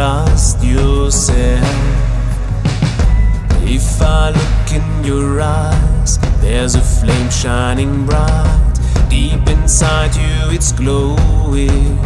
trust yourself. If I look in your eyes, there's a flame shining bright. Deep inside you, it's glowing.